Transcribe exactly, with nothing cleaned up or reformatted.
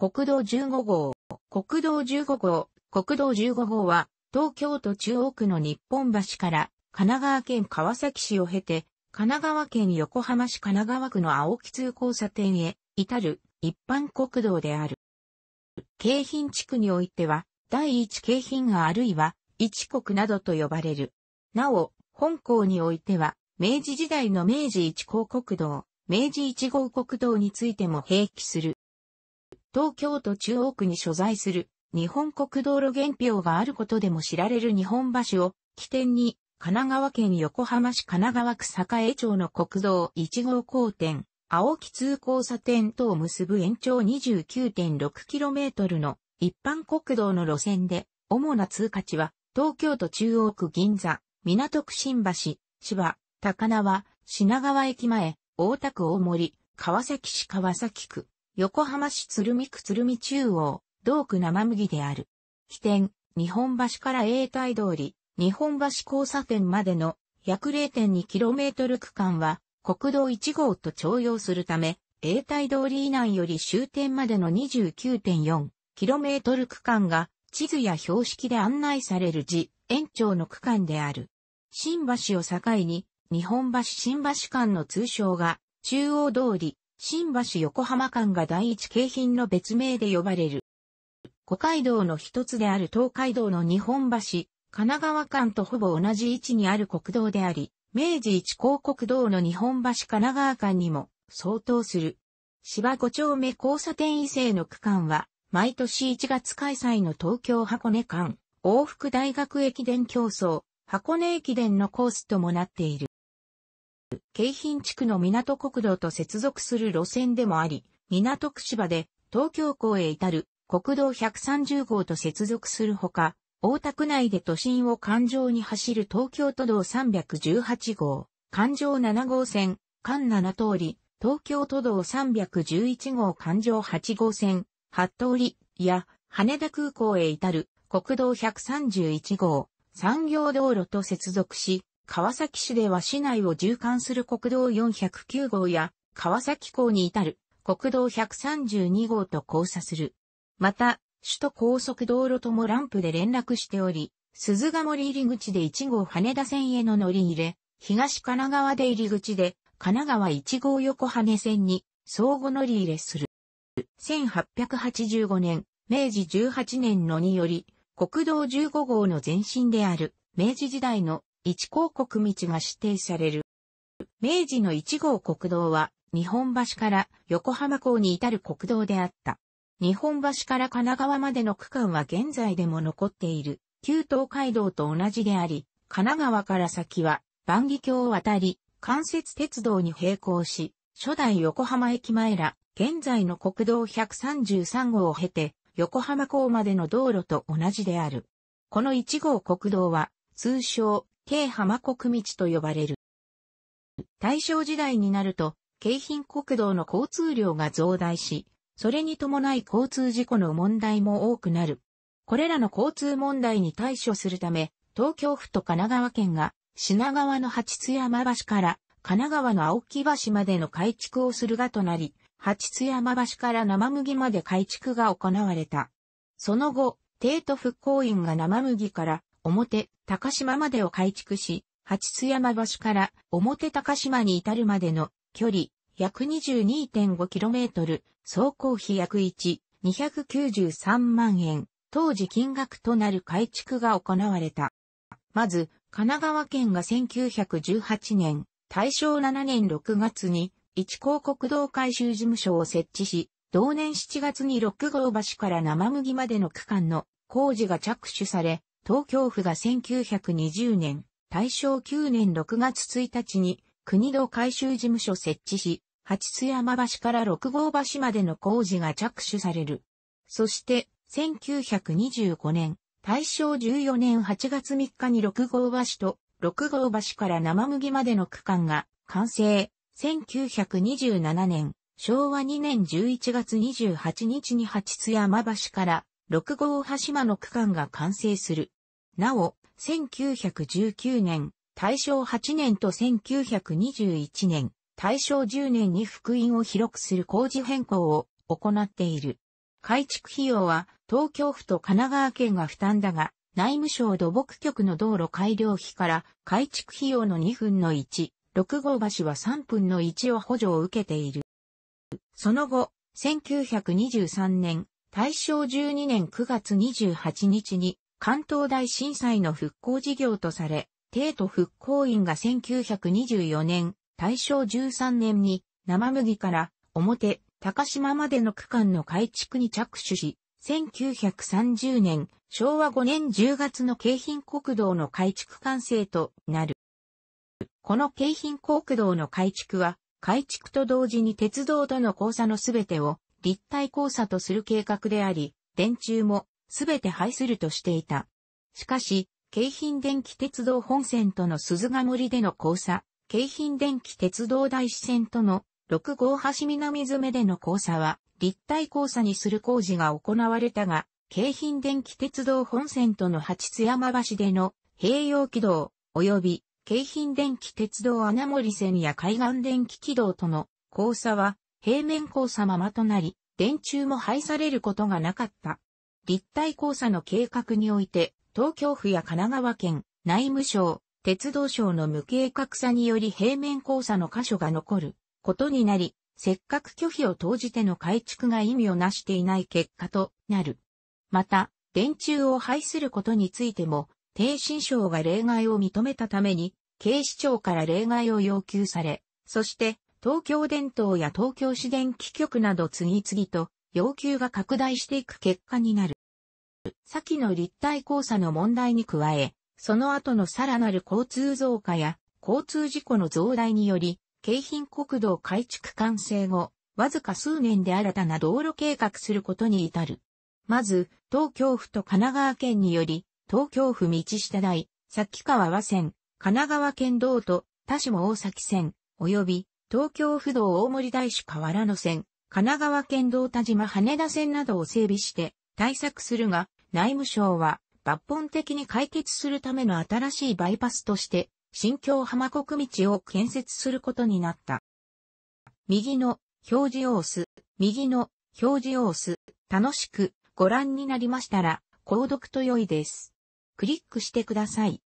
国道じゅうご号。国道じゅうご号。国道じゅうご号は、東京都中央区の日本橋から、神奈川県川崎市を経て、神奈川県横浜市神奈川区の青木通交差点へ、至る、一般国道である。京浜地区においては、第一京浜があるいは、一国などと呼ばれる。なお、本校においては、明治時代の明治いち号国道、明治いち号国道についても併記する。東京都中央区に所在する、日本国道路原標があることでも知られる日本橋を、起点に、神奈川県横浜市神奈川区栄町の国道いち号交点、青木通交差点とを結ぶ延長 にじゅうきゅうてんろくキロメートル の一般国道の路線で、主な通過地は、東京都中央区銀座、港区新橋、芝、高輪、品川駅前、大田区大森、川崎市川崎区、横浜市鶴見区鶴見中央、同区生麦である。起点、日本橋から永代通り、日本橋交差点までの約 れいてんにキロメートル 区間は、国道いち号と徴用するため、永代通り以南より終点までの にじゅうきゅうてんよんキロメートル 区間が地図や標識で案内される時、延長の区間である。新橋を境に、日本橋新橋間の通称が、中央通り、新橋横浜間が第一京浜の別名で呼ばれる。五街道の一つである東海道の日本橋、神奈川間とほぼ同じ位置にある国道であり、明治いち号国道の日本橋神奈川間にも相当する。芝ご丁目交差点以西の区間は、毎年いちがつ開催の東京箱根間、往復大学駅伝競走、箱根駅伝のコースともなっている。京浜地区の港国道と接続する路線でもあり、港区芝で東京港へ至る国道ひゃくさんじゅう号と接続するほか、大田区内で都心を環状に走る東京都道さんびゃくじゅうはち号、環状なな号線、環なな通り、東京都道さんびゃくじゅういち号環状はち号線、はち通り、や、羽田空港へ至る国道ひゃくさんじゅういち号、産業道路と接続し、川崎市では市内を縦貫する国道よんひゃくきゅう号や、川崎港に至る国道ひゃくさんじゅうに号と交差する。また、首都高速道路ともランプで連絡しており、鈴ヶ森入り口でいち号羽田線への乗り入れ、東神奈川で入り口で神奈川いち号横羽線に相互乗り入れする。せんはっぴゃくはちじゅうごねん、明治じゅうはちねんのにより、国道じゅうご号の前身である明治時代のいち号国道が指定される。明治のいち号国道は日本橋から横浜港に至る国道であった。日本橋から神奈川までの区間は現在でも残っている旧東海道と同じであり、神奈川から先は万華鏡を渡り、関節鉄道に並行し、初代横浜駅前ら、現在の国道ひゃくさんじゅうさん号を経て、横浜港までの道路と同じである。このいち号国道は、通称、京浜国道と呼ばれる。大正時代になると、京浜国道の交通量が増大し、それに伴い交通事故の問題も多くなる。これらの交通問題に対処するため、東京府と神奈川県が品川の八ツ山橋から神奈川の青木橋までの改築をするがとなり、八ツ山橋から生麦まで改築が行われた。その後、帝都復興院が生麦から表高島までを改築し、八ツ山橋から表高島に至るまでの距離、約 にじゅうにてんごキロメートル、総工費約いちまんにひゃくきゅうじゅうさんまんえん、当時金額となる改築が行われた。まず、神奈川県がせんきゅうひゃくじゅうはちねん、大正しちねんろくがつに、いち号国道改修事務所を設置し、同年しちがつにろく号橋から生麦までの区間の工事が着手され、東京府がせんきゅうひゃくにじゅうねん、大正きゅうねんろくがつついたちに、国道改修事務所設置し、八ツ山橋からろく号橋までの工事が着手される。そして、せんきゅうひゃくにじゅうごねん、大正じゅうよねんはちがつみっかにろく号橋とろく号橋から生麦までの区間が完成。せんきゅうひゃくにじゅうななねん、昭和にねんじゅういちがつにじゅうはちにちに八ツ山橋からろく号橋の区間が完成する。なお、せんきゅうひゃくじゅうきゅうねん、大正はちねんとせんきゅうひゃくにじゅういちねん、大正じゅうねんに福音を広くする工事変更を行っている。改築費用は東京府と神奈川県が負担だが、内務省土木局の道路改良費から改築費用のにぶんのいち、六郷橋はさんぶんのいちを補助を受けている。その後、せんきゅうひゃくにじゅうさんねん、たいしょうじゅうにねんくがつにじゅうはちにちに関東大震災の復興事業とされ、帝都復興院がせんきゅうひゃくにじゅうよねん、たいしょうじゅうさんねんに生麦から表、高島までの区間の改築に着手し、せんきゅうひゃくさんじゅうねん、しょうわごねんじゅうがつの京浜国道の改築完成となる。この京浜国道の改築は、改築と同時に鉄道との交差のすべてを立体交差とする計画であり、電柱もすべて廃するとしていた。しかし、京浜電気鉄道本線との鈴ヶ森での交差、京浜電気鉄道大師線との六郷橋南詰での交差は、立体交差にする工事が行われたが、京浜電気鉄道本線との八津山橋での併用軌道、及び京浜電気鉄道穴守線や海岸電気軌道との交差は、平面交差ままとなり、電柱も廃されることがなかった。立体交差の計画において、東京府や神奈川県、内務省、鉄道省の無計画さにより平面交差の箇所が残ることになり、せっかく拒否を投じての改築が意味をなしていない結果となる。また、電柱を廃することについても、逓信省が例外を認めたために、警視庁から例外を要求され、そして、東京電灯や東京市電気局など次々と要求が拡大していく結果になる。先の立体交差の問題に加え、その後のさらなる交通増加や交通事故の増大により、京浜国道改築完成後、わずか数年で新たな道路計画することに至る。まず、東京府と神奈川県により、東京府道下台、崎川和線、神奈川県道都、田下大崎線、及び、東京府道大森大師河原野線、神奈川県道田島羽田線などを整備して、対策するが、内務省は抜本的に解決するための新しいバイパスとして、新京浜国道を建設することになった。右の表示を押す、右の表示を押す、楽しくご覧になりましたら、購読と良いです。クリックしてください。